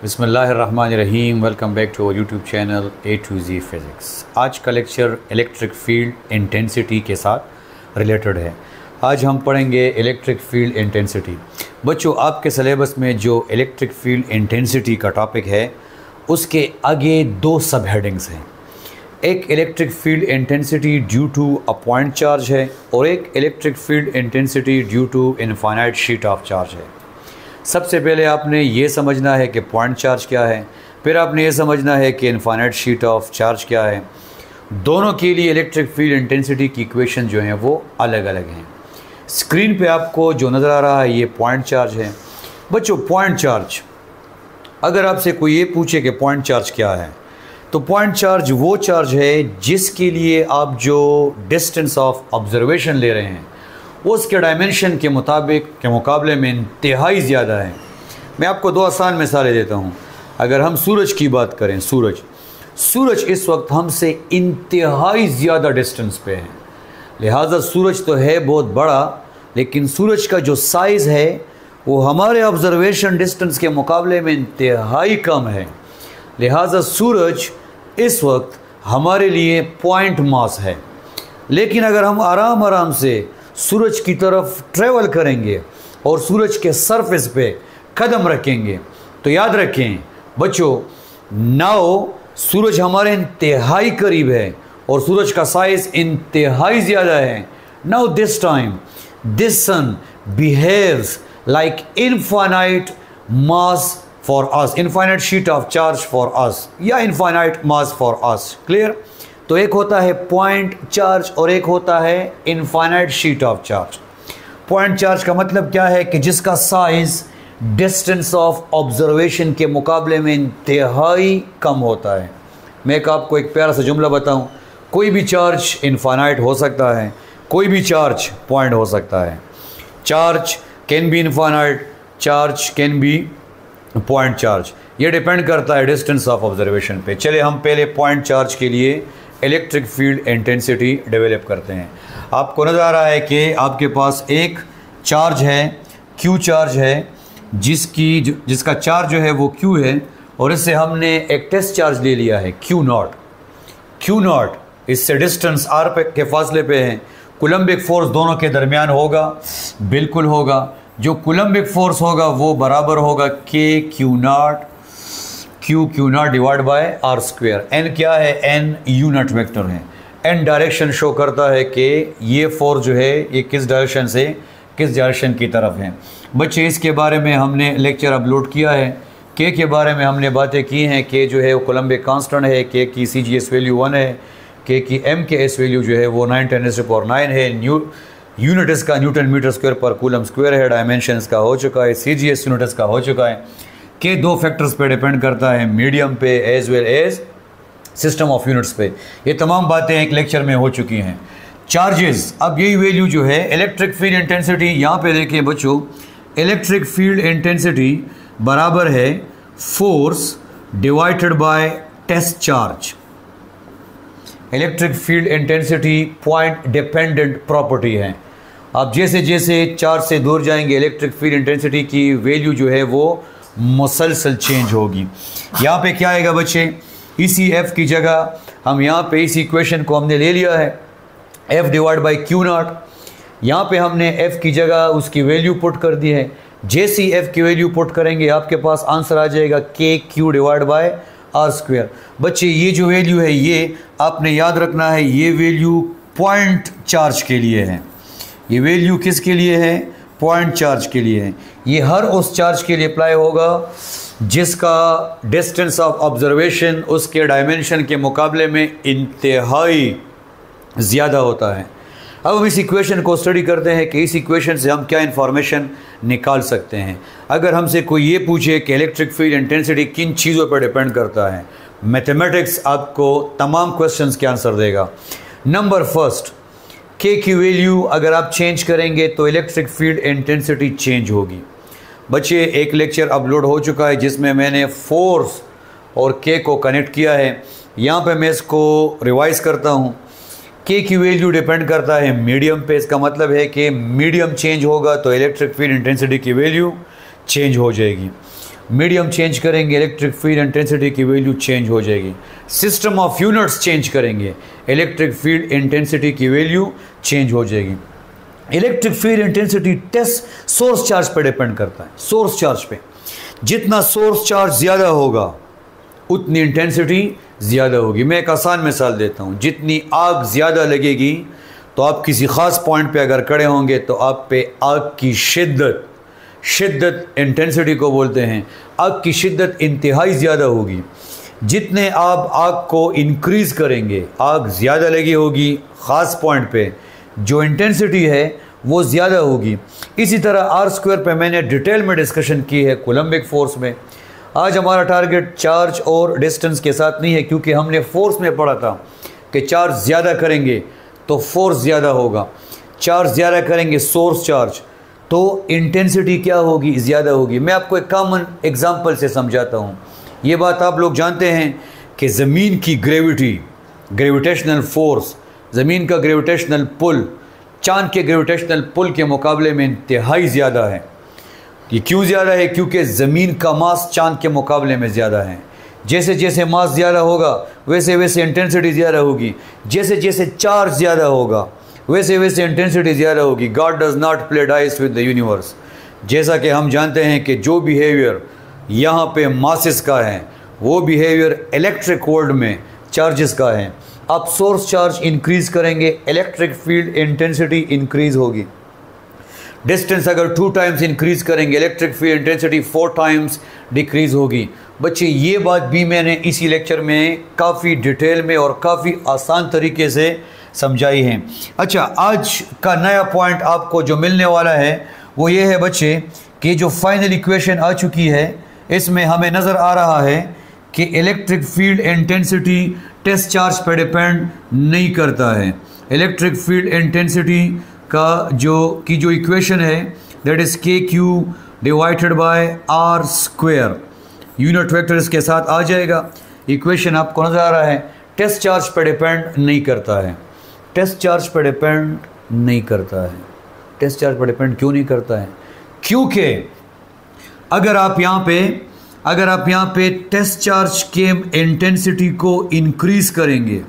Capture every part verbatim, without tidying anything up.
बिस्मिल्लाहिर्रहमानिर्रहीम। Welcome back to our YouTube channel A to Z physics. आज का lecture electric field intensity के साथ रिलेटेड है। आज हम पढ़ेंगे इलेक्ट्रिक फील्ड इंटेंसिटी। बच्चों, आपके सिलेबस में जो इलेक्ट्रिक फील्ड इंटेंसिटी का टॉपिक है उसके आगे दो सब हेडिंग्स हैं। एक electric field intensity due to a point charge है और एक electric field intensity due to infinite sheet of charge है। सबसे पहले आपने ये समझना है कि पॉइंट चार्ज क्या है, फिर आपने ये समझना है कि इनफाइनाइट शीट ऑफ चार्ज क्या है। दोनों के लिए इलेक्ट्रिक फील्ड इंटेंसिटी की इक्वेशन जो हैं वो अलग अलग हैं। स्क्रीन पे आपको जो नज़र आ रहा है ये पॉइंट चार्ज है। बच्चों, पॉइंट चार्ज, अगर आपसे कोई ये पूछे कि पॉइंट चार्ज क्या है, तो पॉइंट चार्ज वो चार्ज है जिसके लिए आप जो डिस्टेंस ऑफ ऑब्जर्वेशन ले रहे हैं उसके डायमेंशन के मुताबिक के मुकाबले में इंतहाई ज़्यादा है। मैं आपको दो आसान मिसालें देता हूँ। अगर हम सूरज की बात करें, सूरज सूरज इस वक्त हमसे इंतहाई ज़्यादा डिस्टेंस पे है, लिहाजा सूरज तो है बहुत बड़ा, लेकिन सूरज का जो साइज़ है वो हमारे ऑब्जर्वेशन डिस्टेंस के मुकाबले में इंतहाई कम है, लिहाजा सूरज इस वक्त हमारे लिए पॉइंट मास है। लेकिन अगर हम आराम आराम से सूरज की तरफ ट्रेवल करेंगे और सूरज के सरफेस पे कदम रखेंगे तो याद रखें बच्चों, नाओ सूरज हमारे इंतहाई करीब है और सूरज का साइज़ इंतहाई ज़्यादा है। Now this time this sun behaves like infinite mass for us, infinite sheet of charge for us या infinite mass for us. Clear? तो एक होता है पॉइंट चार्ज और एक होता है infinite sheet of charge. Point charge का मतलब क्या है कि जिसका साइज़ डिस्टेंस ऑफ ऑब्जर्वेशन के मुकाबले में इंतहाई कम होता है। मैं आपको एक प्यारा सा जुमला बताऊं, कोई भी चार्ज इनफाइनाइट हो सकता है, कोई भी चार्ज पॉइंट हो सकता है। Charge can be infinite, charge can be point charge, ये डिपेंड करता है डिस्टेंस ऑफ ऑब्जर्वेशन पे। चले हम पहले पॉइंट चार्ज के लिए इलेक्ट्रिक फील्ड इंटेंसिटी डेवलप करते हैं। आपको नज़र आ रहा है कि आपके पास एक चार्ज है, क्यू चार्ज है, जिसकी जिसका चार्ज जो है वो क्यू है और इससे हमने एक टेस्ट चार्ज ले लिया है क्यू नॉट। क्यू नॉट इससे डिस्टेंस आर पे के फासले पे है। कूलम्बिक फोर्स दोनों के दरमियान होगा, बिल्कुल होगा। जो कूलम्बिक फोर्स होगा वो बराबर होगा के Q not Q Q not divide by R square. N क्या है? एन यूनिट वेक्टर है। एन डायरेक्शन शो करता है कि ये फोर्स जो है ये किस डायरेक्शन से किस डायरेक्शन की तरफ है। बच्चे, इसके बारे में हमने लेक्चर अपलोड किया है। के के बारे में हमने बातें की हैं। के जो है वो कोलम्बिक कांस्टेंट है, के की C G S value one है, के की एम के एस वैल्यू जो है वो नाइन टेन स्क्वायर और नाइन है। न्यू यूनिट इसका न्यूटन मीटर स्क्वायर पर कूलम स्क्वायर है। डायमेंशन इसका हो चुका है, सी जी एस यूनिट इसका हो चुका है। के दो फैक्टर्स पे डिपेंड करता है, मीडियम पे as well as system of units पे। ये तमाम बातें एक लेक्चर में हो चुकी हैं। चार्जेस, अब यही वैल्यू जो है इलेक्ट्रिक फील्ड इंटेंसिटी, यहाँ पे देखें बच्चों, इलेक्ट्रिक फील्ड इंटेंसिटी बराबर है force divided by test charge. Electric field intensity point dependent property है। आप जैसे जैसे चार्ज से दूर जाएंगे इलेक्ट्रिक फील्ड इंटेंसिटी की वैल्यू जो है वो मुसलसल चेंज होगी। यहाँ पे क्या आएगा बच्चे, ई सी एफ की जगह हम यहाँ पे इस इक्वेशन को हमने ले लिया है F divide by Q not. यहाँ पे हमने एफ़ की जगह उसकी वैल्यू पुट कर दी है। जैसी एफ़ की वैल्यू पुट करेंगे आपके पास आंसर आ जाएगा K Q divide by R square. बच्चे, ये जो वैल्यू है ये आपने याद रखना है, ये वैल्यू पॉइंट चार्ज के लिए है। ये वैल्यू किसके लिए है? पॉइंट चार्ज के लिए है। ये हर उस चार्ज के लिए अप्लाई होगा जिसका डिस्टेंस ऑफ ऑब्जर्वेशन उसके डायमेंशन के मुकाबले में इंतहाई ज़्यादा होता है। अब हम इस इक्वेशन को स्टडी करते हैं कि इस इक्वेशन से हम क्या इन्फॉर्मेशन निकाल सकते हैं। अगर हमसे कोई ये पूछे कि इलेक्ट्रिक फील्ड इंटेंसिटी किन चीज़ों पर डिपेंड करता है, मैथमेटिक्स आपको तमाम क्वेश्चंस के आंसर देगा। नंबर फर्स्ट, के की वैल्यू अगर आप चेंज करेंगे तो इलेक्ट्रिक फील्ड इंटेंसिटी चेंज होगी। बच्चे, एक लेक्चर अपलोड हो चुका है जिसमें मैंने फोर्स और के को कनेक्ट किया है। यहाँ पे मैं इसको रिवाइज करता हूँ। के की वैल्यू डिपेंड करता है मीडियम पे, इसका मतलब है कि मीडियम चेंज होगा तो इलेक्ट्रिक फील्ड इंटेंसिटी की वैल्यू चेंज हो जाएगी। मीडियम चेंज करेंगे, इलेक्ट्रिक फील्ड इंटेंसिटी की वैल्यू चेंज हो जाएगी। सिस्टम ऑफ यूनिट्स चेंज करेंगे, इलेक्ट्रिक फील्ड इंटेंसिटी की वैल्यू चेंज हो जाएगी। Electric field intensity test source charge पर डिपेंड करता है, सोर्स चार्ज पे। जितना सोर्स चार्ज ज़्यादा होगा उतनी इंटेंसिटी ज़्यादा होगी। मैं एक आसान मिसाल देता हूँ, जितनी आग ज़्यादा लगेगी तो आप किसी ख़ास पॉइंट पे अगर खड़े होंगे तो आप पे आग की शिद्दत, शिद्दत इंटेंसिटी को बोलते हैं, आग की शिद्दत इंतहाई ज़्यादा होगी। जितने आप आग को इंक्रीज़ करेंगे, आग ज़्यादा लगी होगी ख़ास पॉइंट पे, जो इंटेंसिटी है वो ज़्यादा होगी। इसी तरह आर स्क्वायर पे मैंने डिटेल में डिस्कशन की है कोलम्बिक फोर्स में। आज हमारा टारगेट चार्ज और डिस्टेंस के साथ नहीं है, क्योंकि हमने फोर्स में पढ़ा था कि चार्ज ज़्यादा करेंगे तो फोर्स ज़्यादा होगा, चार्ज ज़्यादा करेंगे सोर्स चार्ज तो इंटेंसिटी क्या होगी, ज़्यादा होगी। मैं आपको एक कॉमन एग्जांपल से समझाता हूँ। ये बात आप लोग जानते हैं कि ज़मीन की ग्रेविटी, ग्रेविटेशनल फोर्स, ज़मीन का ग्रेविटेशनल पुल चाँद के ग्रेविटेशनल पुल के मुकाबले में इंतहाई ज़्यादा है। ये क्यों ज़्यादा है? क्योंकि ज़मीन का मास चाँद के मुकाबले में ज़्यादा है। जैसे जैसे मास ज़्यादा होगा वैसे वैसे इंटेंसिटी ज़्यादा होगी, जैसे जैसे चार्ज ज़्यादा होगा वैसे वैसे इंटेंसिटी ज़्यादा होगी। God does not play dice with the universe. जैसा कि हम जानते हैं कि जो बिहेवियर यहाँ पे मासेस का है वो बिहेवियर इलेक्ट्रिक वर्ल्ड में चार्जेस का है। आप सोर्स चार्ज इंक्रीज़ करेंगे, इलेक्ट्रिक फील्ड इंटेंसिटी इंक्रीज़ होगी। डिस्टेंस अगर टू टाइम्स इंक्रीज़ करेंगे, electric field intensity four times decrease होगी। बच्चे ये बात भी मैंने इसी लेक्चर में काफ़ी डिटेल में और काफ़ी आसान तरीके से समझाई है। अच्छा, आज का नया पॉइंट आपको जो मिलने वाला है वो ये है बच्चे कि जो फाइनल इक्वेशन आ चुकी है इसमें हमें नज़र आ रहा है कि electric field intensity test charge पर डिपेंड नहीं करता है। इलेक्ट्रिक फील्ड इंटेंसिटी का जो की जो इक्वेशन है that is K Q divided by R square, unit vector इसके साथ आ जाएगा। इक्वेशन आपको नज़र आ रहा है, टेस्ट चार्ज पर डिपेंड नहीं करता है, टेस्ट चार्ज पर डिपेंड नहीं करता है। टेस्ट चार्ज पर डिपेंड क्यों नहीं करता है? क्योंकि अगर आप यहाँ पे अगर आप यहाँ पे टेस्ट चार्ज के इंटेंसिटी को इंक्रीज़ करेंगे,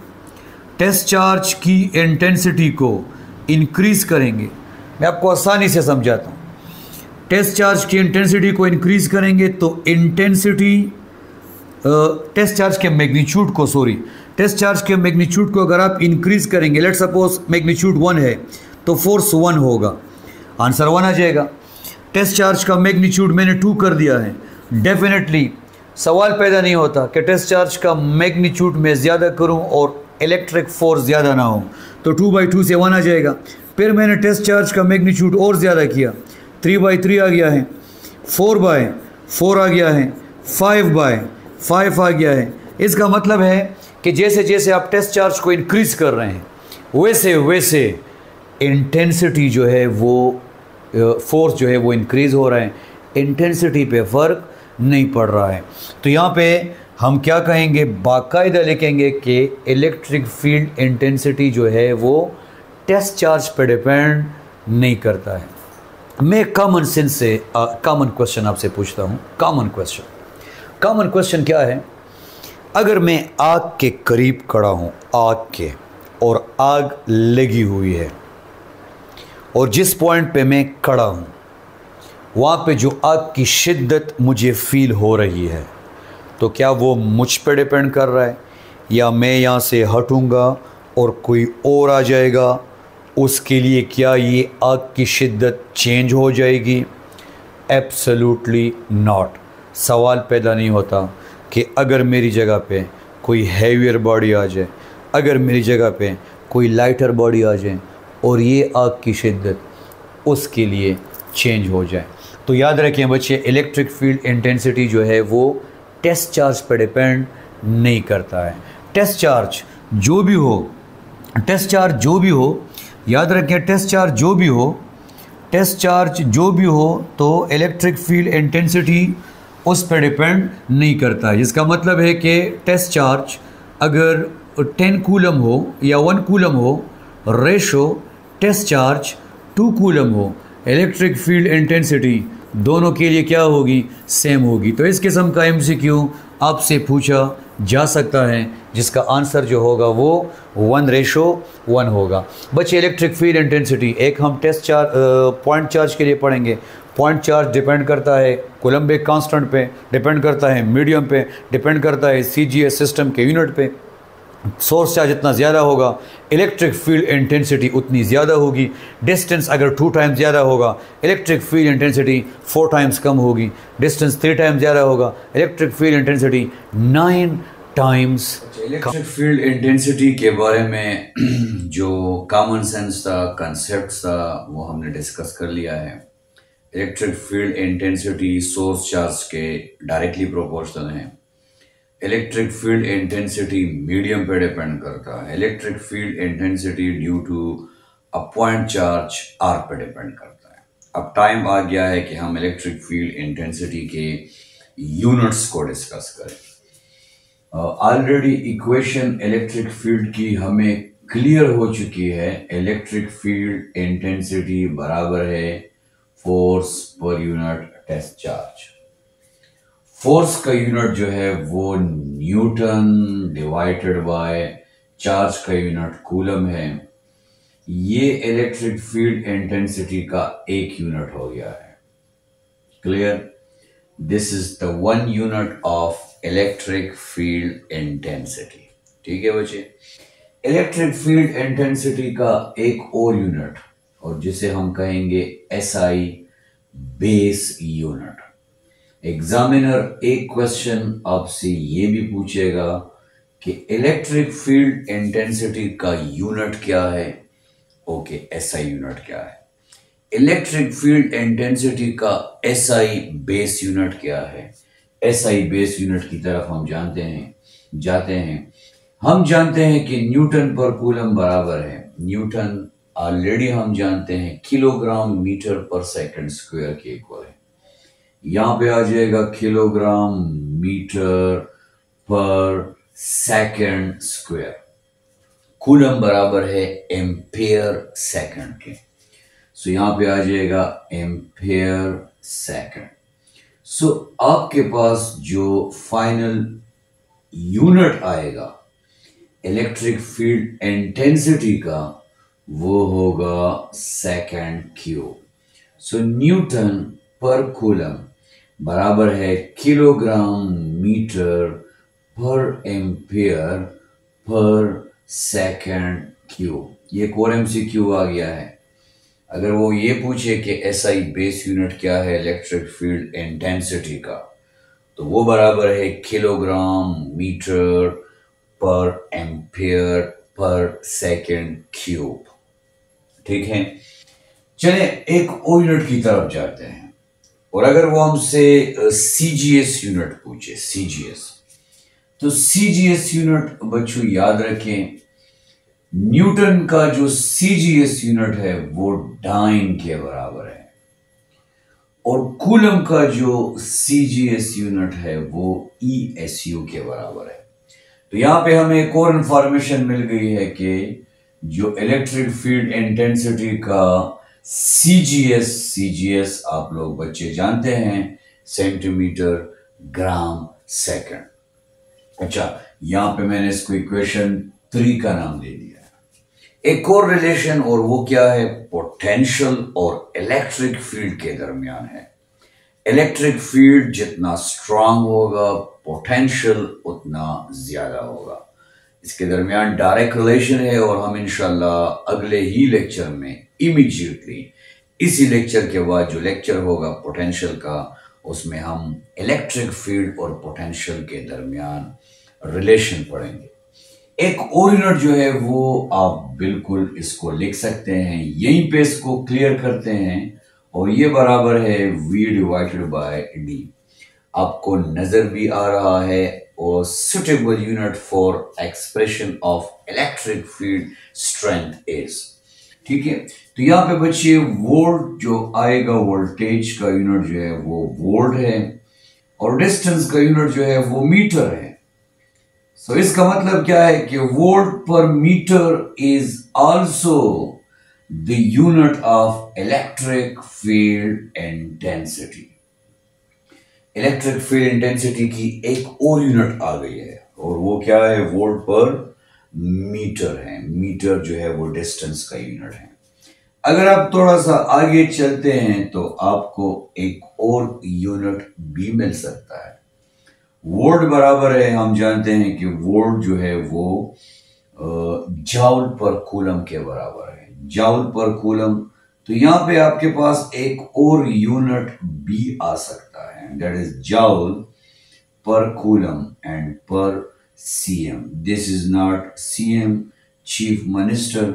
टेस्ट चार्ज की इंटेंसिटी को इंक्रीज़ करेंगे, मैं आपको आसानी से समझाता हूँ। टेस्ट चार्ज की इंटेंसिटी को इंक्रीज़ करेंगे तो इंटेंसिटी टेस्ट चार्ज के मैग्नीट्यूड को सॉरी टेस्ट चार्ज के मैग्नीट्यूड को अगर आप इंक्रीज़ करेंगे, लेट्स सपोज मैग्नीट्यूड वन है तो फोर्स वन होगा, आंसर वन आ जाएगा। टेस्ट चार्ज का मैग्नीट्यूड मैंने टू कर दिया है, डेफिनेटली सवाल पैदा नहीं होता कि टेस्ट चार्ज का मैग्नीट्यूड मैं ज़्यादा करूँ और इलेक्ट्रिक फोर्स ज़्यादा ना हो, तो टू बाई टू से वन आ जाएगा। फिर मैंने टेस्ट चार्ज का मैग्नीट्यूड और ज़्यादा किया, थ्री बाई थ्री आ गया है, फोर बाय फोर आ गया है, फाइव बाय फाइव आ गया है। इसका मतलब है कि जैसे जैसे आप टेस्ट चार्ज को इंक्रीज़ कर रहे हैं वैसे वैसे इंटेंसिटी जो है वो फोर्स जो है वो इंक्रीज़ हो रहा है, इंटेंसिटी पे फ़र्क नहीं पड़ रहा है। तो यहाँ पे हम क्या कहेंगे, बाकायदा लिखेंगे कि इलेक्ट्रिक फील्ड इंटेंसिटी जो है वो टेस्ट चार्ज पर डिपेंड नहीं करता है। मैं कॉमन सेंस से कॉमन क्वेश्चन आपसे पूछता हूँ। कॉमन क्वेश्चन कॉमन क्वेश्चन क्या है? अगर मैं आग के करीब खड़ा हूँ, आग के, और आग लगी हुई है और जिस पॉइंट पे मैं खड़ा हूँ वहाँ पे जो आग की शिद्दत मुझे फील हो रही है, तो क्या वो मुझ पे डिपेंड कर रहा है, या मैं यहाँ से हटूँगा और कोई और आ जाएगा, उसके लिए क्या ये आग की शिद्दत चेंज हो जाएगी? Absolutely not. सवाल पैदा नहीं होता कि अगर मेरी जगह पे कोई हैवियर बॉडी आ जाए, अगर मेरी जगह पे कोई लाइटर बॉडी आ जाए और ये आग की शिद्दत उसके लिए चेंज हो जाए। तो याद रखें बच्चे, इलेक्ट्रिक फील्ड इंटेंसिटी जो है वो टेस्ट चार्ज पर डिपेंड नहीं करता है। टेस्ट चार्ज जो भी हो टेस्ट चार्ज जो भी हो याद रखें, टेस्ट चार्ज जो भी हो टेस्ट चार्ज जो भी हो तो इलेक्ट्रिक फील्ड इंटेंसिटी उस पर डिपेंड नहीं करता है। इसका मतलब है कि टेस्ट चार्ज अगर टेन कूलम हो या वन कूलम हो, ratio test charge two coulomb हो, इलेक्ट्रिक फील्ड इंटेंसिटी दोनों के लिए क्या होगी, सेम होगी। तो इस किस्म का एमसीक्यू आपसे पूछा जा सकता है जिसका आंसर जो होगा वो वन रेशो वन होगा। बच्चे इलेक्ट्रिक फील्ड इंटेंसिटी, एक हम टेस्ट चार्ज पॉइंट चार्ज के लिए पढ़ेंगे। पॉइंट चार्ज डिपेंड करता है कोलम्बिक कांस्टेंट पे, डिपेंड करता है मीडियम पे, डिपेंड करता है सीजीएस सिस्टम के यूनिट पे। सोर्स चार्ज जितना ज़्यादा होगा इलेक्ट्रिक फील्ड इंटेंसिटी उतनी ज़्यादा होगी। डिस्टेंस अगर टू टाइम्स ज़्यादा होगा electric field intensity four times कम होगी। डिस्टेंस थ्री टाइम्स ज़्यादा होगा electric field intensity nine times. Electric field intensity के बारे में जो कॉमन सेंस था, कंसेप्ट था, वो हमने डिस्कस कर लिया है। Electric field intensity source charge के डायरेक्टली प्रोपोर्शनल है। इलेक्ट्रिक फील्ड इंटेंसिटी मीडियम पे डिपेंड करता है। Electric field intensity due to a point charge R पे डिपेंड करता है। अब टाइम आ गया है कि हम इलेक्ट्रिक फील्ड इंटेंसिटी के यूनिट्स को डिस्कस करें। ऑलरेडी इक्वेशन इलेक्ट्रिक फील्ड की हमें क्लियर हो चुकी है। इलेक्ट्रिक फील्ड इंटेंसिटी बराबर है force per unit test charge. Force का यूनिट जो है वो न्यूटन डिवाइडेड बाय चार्ज का यूनिट कूलम है। ये इलेक्ट्रिक फील्ड इंटेंसिटी का एक यूनिट हो गया है। Clear? This is the one unit of electric field intensity. ठीक है बच्चे, इलेक्ट्रिक फील्ड इंटेंसिटी का एक और यूनिट, और जिसे हम कहेंगे एसआई बेस यूनिट। एग्जामिनर एक क्वेश्चन आपसे ये भी पूछेगा कि इलेक्ट्रिक फील्ड इंटेंसिटी का यूनिट क्या है। ओके, एसआई यूनिट क्या है? इलेक्ट्रिक फील्ड इंटेंसिटी का एसआई बेस यूनिट क्या है? एसआई बेस यूनिट की तरफ हम जानते हैं जाते हैं हम जानते हैं कि न्यूटन पर कूलम बराबर है। न्यूटन ऑलरेडी हम जानते हैं kilogram metre per second square के इक्वल है। यहाँ पे आ जाएगा kilogram metre per second square. Coulomb बराबर है एम्पेयर सेकंड के। सो यहाँ पे आ जाएगा एम्पेयर सेकंड। सो आपके पास जो फाइनल यूनिट आएगा इलेक्ट्रिक फील्ड इंटेंसिटी का वो होगा second cube. So newton per coulomb बराबर है kilogram metre per ampere per second cube. ये कोर एमसीक्यू आ गया है। अगर वो ये पूछे कि एसआई बेस यूनिट क्या है इलेक्ट्रिक फील्ड इंटेंसिटी का, तो वो बराबर है kilogram metre per ampere per second cube. ठीक है, चले एक और यूनिट की तरफ जाते हैं। और अगर वो हमसे सीजीएस यूनिट पूछे, सीजीएस, तो सीजीएस यूनिट बच्चों याद रखें, न्यूटन का जो सीजीएस यूनिट है वो डाइन के बराबर है और कूलम का जो सीजीएस यूनिट है वो ईएसयू के बराबर है। तो यहां पे हमें एक और इंफॉर्मेशन मिल गई है कि जो इलेक्ट्रिक फील्ड इंटेंसिटी का सीजीएस, सीजीएस आप लोग बच्चे जानते हैं सेंटीमीटर ग्राम सेकंड। अच्छा, यहां पे मैंने इसको इक्वेशन थ्री का नाम दे दिया है। एक और रिलेशन, और वो क्या है, पोटेंशियल और इलेक्ट्रिक फील्ड के दरमियान है। इलेक्ट्रिक फील्ड जितना स्ट्रांग होगा पोटेंशियल उतना ज्यादा होगा। इसके दरमियान डायरेक्ट रिलेशन है और हम इंशाल्लाह अगले ही लेक्चर में इमीडिएटली इसी लेक्चर के बाद जो लेक्चर होगा पोटेंशियल का, उसमें हम इलेक्ट्रिक फील्ड और पोटेंशियल के दरमियान रिलेशन पढ़ेंगे। एक और यूनिट जो है वो आप बिल्कुल इसको लिख सकते हैं, यहीं पे इसको क्लियर करते हैं, और ये बराबर है वी डिवाइडेड बाय डी। आपको नजर भी आ रहा है और suitable unit for expression of electric field strength is। ठीक है, तो यहाँ पे बच्चे वोल्ट जो आएगा, वोल्टेज का यूनिट जो है वो वोल्ट है और डिस्टेंस का यूनिट जो है वो मीटर है। सो so, इसका मतलब क्या है कि volt per metre is also the unit of electric field intensity. Electric field intensity की एक और यूनिट आ गई है और वो क्या है, वोल्ट पर मीटर है। मीटर जो है वो डिस्टेंस का यूनिट है। अगर आप थोड़ा सा आगे चलते हैं तो आपको एक और यूनिट भी मिल सकता है। वोल्ट बराबर है, हम जानते हैं कि वोल्ट जो है वो जाउल पर कूलम के बराबर है। जाउल पर कूलम, तो यहां पे आपके पास एक और यूनिट भी आ सकता है, that is joule per coulomb and per CM. This is not CM chief minister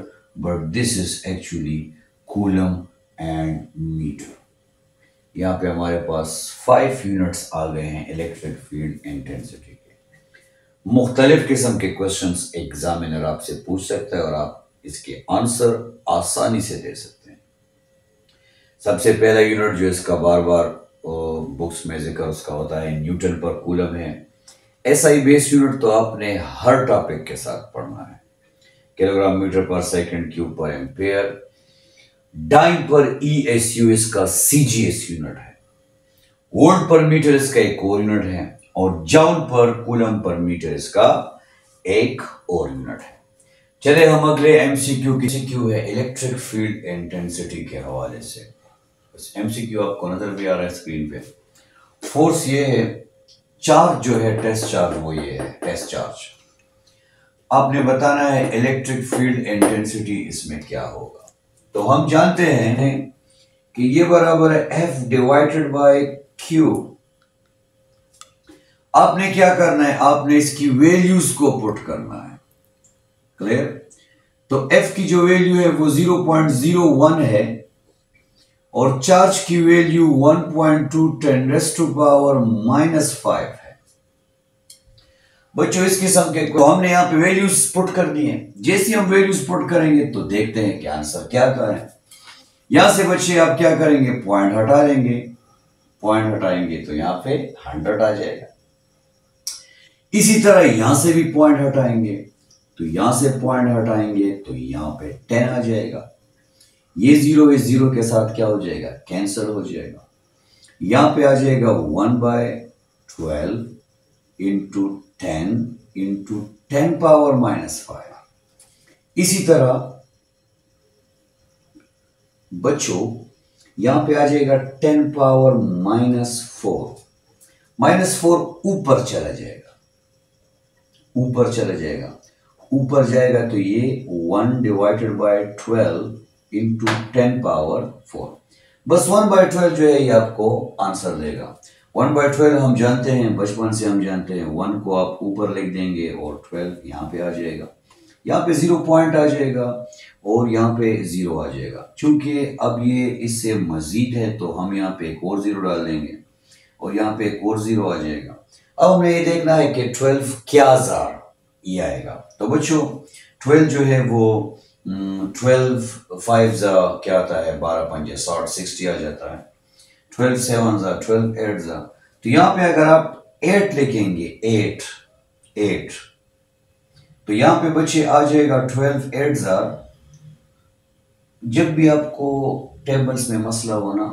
but this is actually coulomb and metre. यहाँ पे हमारे पास फाइव यूनिट्स आ गए हैं इलेक्ट्रिक फील्ड इंटेंसिटी के। मुख्तलिफ किस्म के क्वेश्चंस एग्जामिनर आपसे पूछ सकता है और आप इसके आंसर आसानी से दे सकते हैं। सबसे पहला यूनिट जो इसका बार बार बुक्स में जिक्र उसका होता है न्यूटन पर कूलम है। एसआई बेस्ड यूनिट तो आपने हर टॉपिक के साथ पढ़ना है। Kilogram metre per second, cube per ampere. Dyne per ESU इसका सीजीएस यूनिट है। वोल्ट पर मीटर इसका एक और यूनिट है और joule per coulomb per metre इसका एक और यूनिट है। चले हम अगले एमसीक्यू की एमसीक्यू है इलेक्ट्रिक फील्ड इंटेंसिटी के हवाले से। बस एमसीक्यू आपको नजर भी आ रहा है स्क्रीन पे। फोर्स ये है, चार्ज जो है टेस्ट चार्ज वो ये है टेस्ट चार्ज। आपने बताना है इलेक्ट्रिक फील्ड इंटेंसिटी इसमें क्या होगा। तो हम जानते हैं कि ये बराबर है F डिवाइडेड बाय Q। आपने क्या करना है, आपने इसकी वैल्यूज को पुट करना है। क्लियर? तो F की जो वैल्यू है वो ज़ीरो पॉइंट ज़ीरो वन है और चार्ज की value one point two ten raised to power minus five है। बच्चों इस किस्म के को हमने यहाँ पे वैल्यूज पुट करनी है। जैसे हम वैल्यूज पुट करेंगे तो देखते हैं कि आंसर क्या करें। यहां से बच्चे आप क्या करेंगे, पॉइंट हटा लेंगे। पॉइंट हटाएंगे तो यहाँ पे हंड्रेड आ जाएगा। इसी तरह यहां से भी पॉइंट हटाएंगे तो यहां से पॉइंट हटाएंगे तो यहाँ पे टेन आ जाएगा। ये जीरो इस जीरो के साथ क्या हो जाएगा, कैंसिल हो जाएगा। यहाँ पे आ जाएगा one by twelve into ten into ten power minus five. इसी तरह बच्चों यहां पे आ जाएगा ten power minus four. Minus four ऊपर चला जाएगा, ऊपर चला जाएगा, ऊपर जाएगा तो ये one divided by twelve into ten power four. बस वन बाय ट्वेल्व जो है ये आपको आंसर देगा। वन बाई ट्वेल्व हम जानते हैं, बचपन से हम जानते हैं, वन को आप ऊपर लिख देंगे और ट्वेल्व यहाँ पे आ जाएगा। यहाँ पे जीरो पॉइंट आ जाएगा और यहाँ पे जीरो आ जाएगा। चूंकि अब ये इससे मजीद है तो हम यहाँ पे एक और जीरो डाल देंगे और यहाँ पे एक और जीरो आ जाएगा। अब हमें ये देखना है कि ट्वेल्व क्या जार ये आएगा। तो बच्चों ट्वेल्व जो है वो ट्वेल्व फाइव जा क्या आता है, बारह पंजे साठ, सिक्सटी आ जाता है। ट्वेल्व सेवन जा, ट्वेल्व एट जा, तो यहाँ पे अगर आप एट लिखेंगे एट एट तो यहाँ पे बच्चे आ जाएगा ट्वेल्व एट जा। जब भी आपको टेबल्स में मसला हो ना,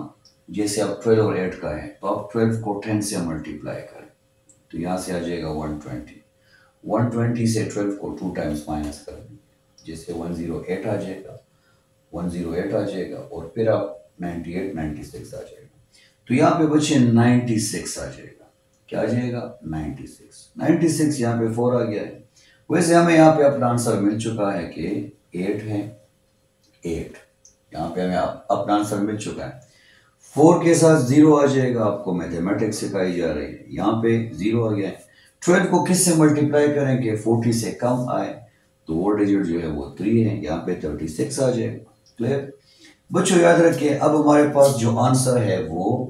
जैसे आप ट्वेल्व और एट का है तो आप ट्वेल्व को टेन से मल्टीप्लाई करें तो यहाँ से आ जाएगा वन ट्वेंटी। वन ट्वेंटी से ट्वेल्व को टू टाइम्स माइनस कर दें, जैसे वन जीरो एट आ जाएगा, वन जीरो एट आ जाएगा और फिर आप नाइन्टी एट नाइन्टी सिक्स आ जाएगा। तो यहाँ पे बच्चे नाइन्टी सिक्स आ जाएगा। क्या आ जाएगा, नाइन्टी सिक्स। नाइन्टी सिक्स यहाँ पे फोर आ गया है। वैसे हमें यहाँ पे अपना आंसर मिल चुका है कि एट है, एट यहाँ पे हमें अपना आंसर मिल चुका है। फोर के साथ जीरो आ जाएगा, आपको मैथमेटिक्स सिखाई जा रही है। यहाँ पे जीरो आ गया है। ट्वेल्व को किस से मल्टीप्लाई करें कि फोर्टी से कम आए, तो वो डिजिट जो है वो थ्री है, यहाँ पे थर्टी सिक्स आ जाएगा। क्लियर बच्चों? याद रखिए अब हमारे पास जो आंसर है वो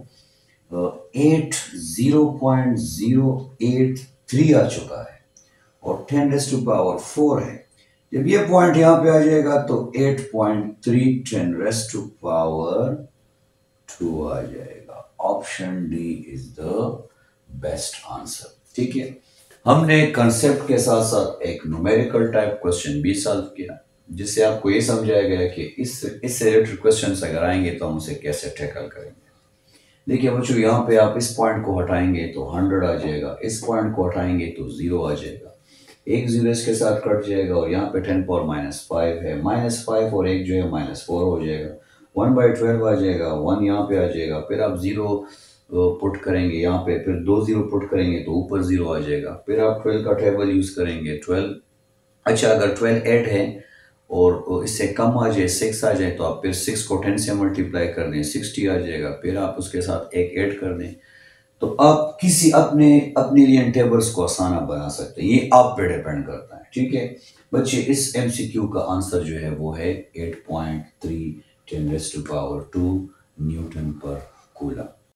eight zero point zero eight three आ चुका है और ten raise to power four है। जब ये पॉइंट यहाँ पे आ जाएगा तो eight point three ten raise to power two आ जाएगा। Option D is the best answer. ठीक है, हमने कंसेप्ट के साथ साथ एक न्यूमेरिकल टाइप क्वेश्चन भी सॉल्व किया। जिससे आपको ये समझाया गया कि इस इस रिलेटेड क्वेश्चंस अगर आएंगे तो हम उसे कैसे टैकल करेंगे। देखिए बच्चों, यहाँ पे आप इस पॉइंट को हटाएंगे तो हंड्रेड आ जाएगा, इस पॉइंट को हटाएंगे तो जीरो आ जाएगा, एक जीरो इसके साथ कट जाएगा और यहाँ पे टेन पावर माइनस फाइव है, माइनस फाइव और एक जो है माइनस फोर हो जाएगा, वन बाई ट्वेल्व आ जाएगा, वन यहाँ पे आ जाएगा, फिर आप जीरो पुट करेंगे यहाँ पे, फिर दो जीरो पुट करेंगे तो ऊपर जीरो आ जाएगा, फिर आप ट्वेल्व का टेबल यूज़ करेंगे, ट्वेल्व अच्छा अगर ट्वेल्व एट है और इससे कम आ जाए सिक्स आ जाए तो आप फिर सिक्स को टेन से मल्टीप्लाई कर दें, सिक्सटी आ जाएगा, फिर आप उसके साथ एक ऐड कर दें। तो आप किसी अपने अपने लिए टेबल्स को आसाना बना सकते हैं, ये आप पे डिपेंड करता है। ठीक है बच्चे, इस एमसीक्यू का आंसर जो है वो है eight point three ten raise to power two newton per coulomb.